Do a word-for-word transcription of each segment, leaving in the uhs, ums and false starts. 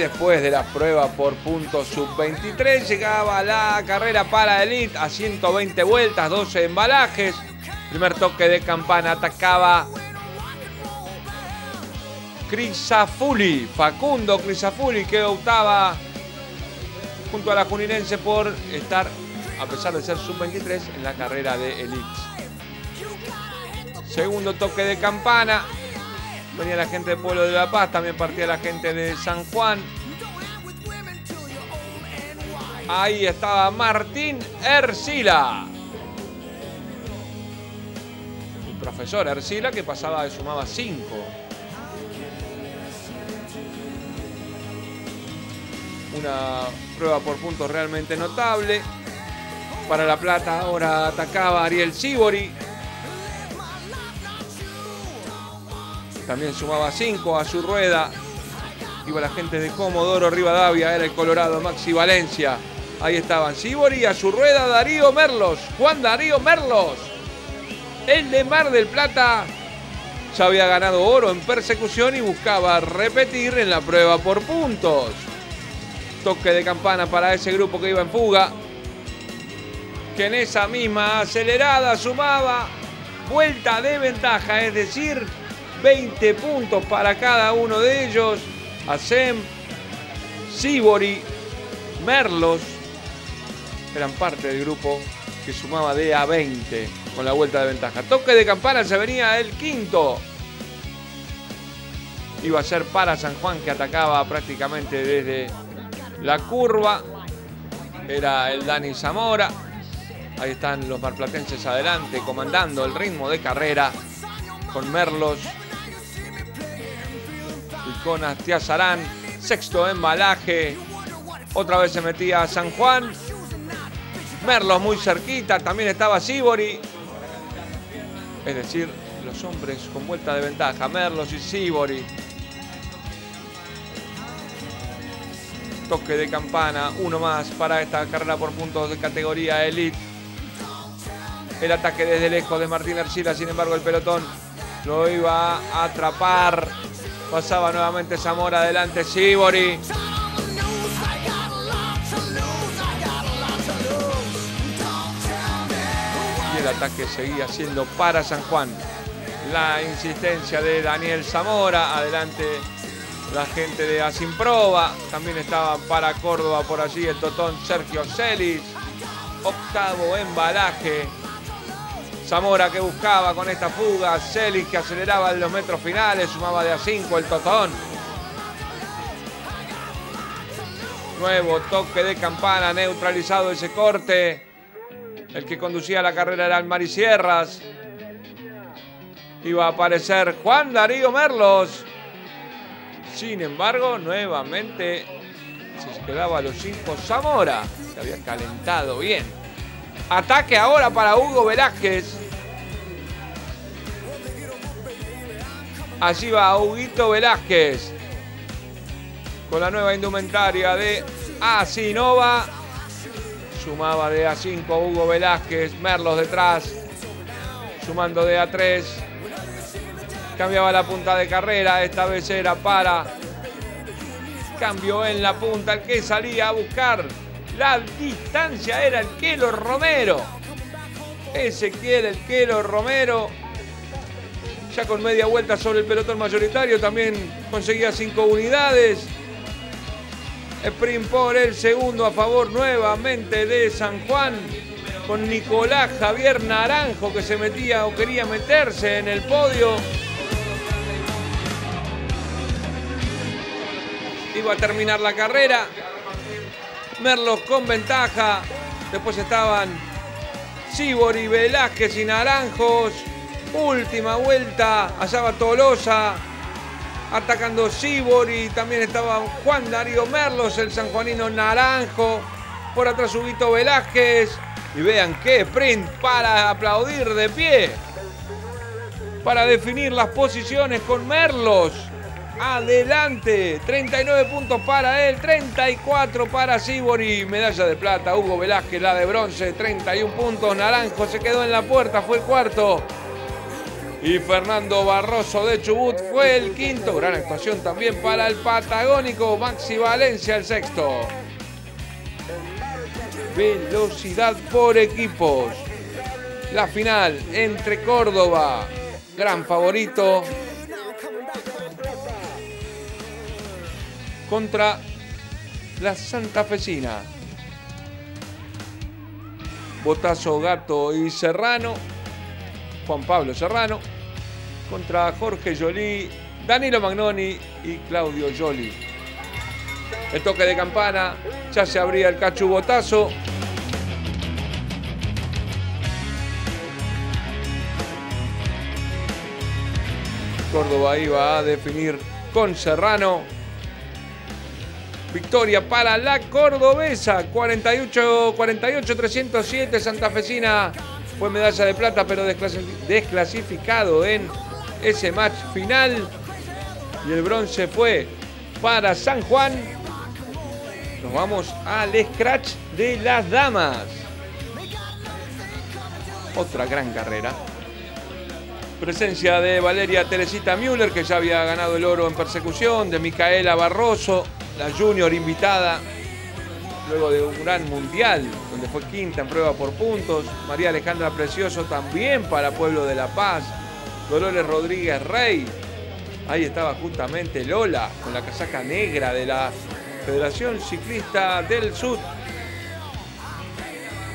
después de la prueba por punto sub veintitrés llegaba la carrera para Elite a ciento veinte vueltas, doce embalajes. Primer toque de campana, atacaba Crisafulli, Facundo Crisafulli, que optaba junto a la juninense por estar, a pesar de ser sub veintitrés, en la carrera de Elite. Segundo toque de campana. Venía la gente de Pueblo de La Paz, también partía la gente de San Juan. Ahí estaba Martín Arcila, el profesor Arcila, que pasaba y sumaba cinco. Una prueba por puntos realmente notable. Para La Plata ahora atacaba Ariel Sibori. También sumaba cinco a su rueda. Iba la gente de Comodoro Rivadavia, era el colorado Maxi Valencia. Ahí estaban Sibori, a su rueda Darío Merlos, Juan Darío Merlos. El de Mar del Plata ya había ganado oro en persecución y buscaba repetir en la prueba por puntos. Toque de campana para ese grupo que iba en fuga, que en esa misma acelerada sumaba vuelta de ventaja, es decir, veinte puntos para cada uno de ellos. Asem, Sibori, Merlos eran parte del grupo que sumaba de a veinte con la vuelta de ventaja. Toque de campana, se venía el quinto. Iba a ser para San Juan, que atacaba prácticamente desde la curva. Era el Dani Zamora. Ahí están los marplatenses adelante, comandando el ritmo de carrera con Merlos y con Astiazarán. Sexto embalaje. Otra vez se metía San Juan. Merlos muy cerquita. También estaba Sibori. Es decir, los hombres con vuelta de ventaja, Merlos y Sibori. Toque de campana, uno más para esta carrera por puntos de categoría Elite. El ataque desde lejos de Martín Arcila, sin embargo el pelotón lo iba a atrapar. Pasaba nuevamente Zamora, adelante Sibori. Y el ataque seguía siendo para San Juan. La insistencia de Daniel Zamora, adelante la gente de Asimproba. También estaban para Córdoba por allí el totón Sergio Celis. Octavo embalaje. Zamora que buscaba con esta fuga, Celis que aceleraba en los metros finales, sumaba de a cinco el totón. Nuevo toque de campana, neutralizado ese corte. El que conducía la carrera era Almarisierras. Iba a aparecer Juan Darío Merlos. Sin embargo, nuevamente se quedaba a los cinco Zamora, que había calentado bien. Ataque ahora para Hugo Velázquez. Allí va Huguito Velázquez con la nueva indumentaria de Asinova. Sumaba de a cinco Hugo Velázquez. Merlos detrás, sumando de a tres. Cambiaba la punta de carrera. Esta vez era para... Cambio en la punta. El que salía a buscar la distancia era el Quelo Romero. Ezequiel, el Quelo Romero. Ya con media vuelta sobre el pelotón mayoritario. También conseguía cinco unidades. Sprint por el segundo a favor nuevamente de San Juan. Con Nicolás Javier Naranjo, que se metía o quería meterse en el podio. Iba a terminar la carrera. Merlos con ventaja. Después estaban Sibori, Velázquez y Naranjos. Última vuelta. Allá va Tolosa atacando Sibori. También estaba Juan Darío Merlos, el sanjuanino Naranjo. Por atrás Huguito Velázquez. Y vean qué sprint para aplaudir de pie. Para definir las posiciones con Merlos. Adelante, treinta y nueve puntos para él, treinta y cuatro para Sibori, medalla de plata. Hugo Velázquez la de bronce, treinta y uno puntos. Naranjo se quedó en la puerta, fue el cuarto. Y Fernando Barroso de Chubut fue el quinto. Gran actuación también para el patagónico. Maxi Valencia el sexto. Velocidad por equipos. La final entre Córdoba. Gran favorito. Contra la santafesina. Bottazzo, Gato y Serrano. Juan Pablo Serrano contra Jorge Yoli, Danilo Magnoni y Claudio Yoli. El toque de campana, ya se abría el cachu Bottazzo. Córdoba iba a definir con Serrano. Victoria para la cordobesa, cuarenta y ocho cuarenta y ocho trescientos siete, santafesina. Fue medalla de plata, pero desclasificado en ese match final. Y el bronce fue para San Juan. Nos vamos al scratch de las damas. Otra gran carrera. Presencia de Valeria Teresita Müller, que ya había ganado el oro en persecución. De Micaela Barroso, la junior invitada. Luego de un gran mundial, donde fue quinta en prueba por puntos. María Alejandra Precioso también para Pueblo de la Paz. Dolores Rodríguez Rey. Ahí estaba justamente Lola, con la casaca negra de la Federación Ciclista del Sur.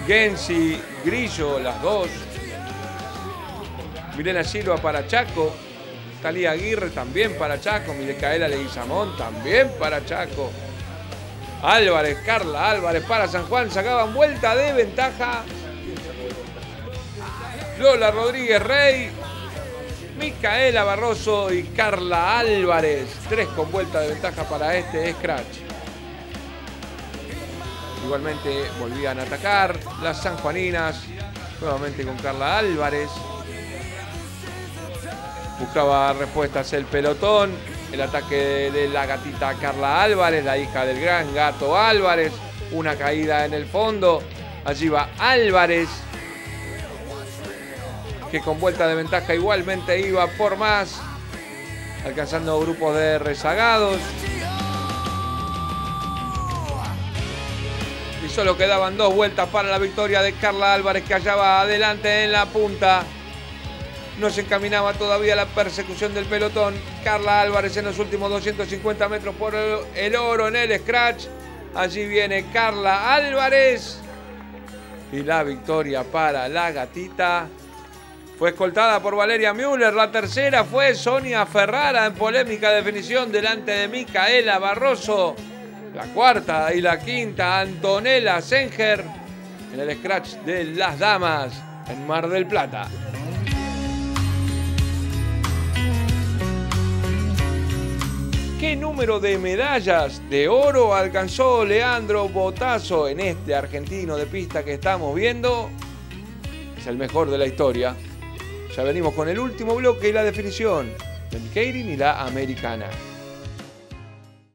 Gensi Grillo, las dos. Milena Silva para Chaco. Talía Aguirre también para Chaco. Micaela Leguizamón también para Chaco. Álvarez, Carla Álvarez para San Juan, sacaban vuelta de ventaja. Lola Rodríguez Rey, Micaela Barroso y Carla Álvarez. Tres con vuelta de ventaja para este scratch. Igualmente volvían a atacar las sanjuaninas, nuevamente con Carla Álvarez. Buscaba respuestas el pelotón. El ataque de la gatita Carla Álvarez, la hija del gran Gato Álvarez. Una caída en el fondo. Allí va Álvarez, que con vuelta de ventaja igualmente iba por más, alcanzando grupos de rezagados. Y solo quedaban dos vueltas para la victoria de Carla Álvarez, que allá va adelante en la punta. No se encaminaba todavía la persecución del pelotón. Carla Álvarez en los últimos doscientos cincuenta metros por el oro en el scratch. Allí viene Carla Álvarez. Y la victoria para la gatita. Fue escoltada por Valeria Müller. La tercera fue Sonia Ferrara en polémica definición delante de Micaela Barroso. La cuarta y la quinta, Antonella Senger en el scratch de las damas en Mar del Plata. ¿Qué número de medallas de oro alcanzó Leandro Bottazzo en este argentino de pista que estamos viendo? Es el mejor de la historia. Ya venimos con el último bloque y la definición del Keirin y la americana.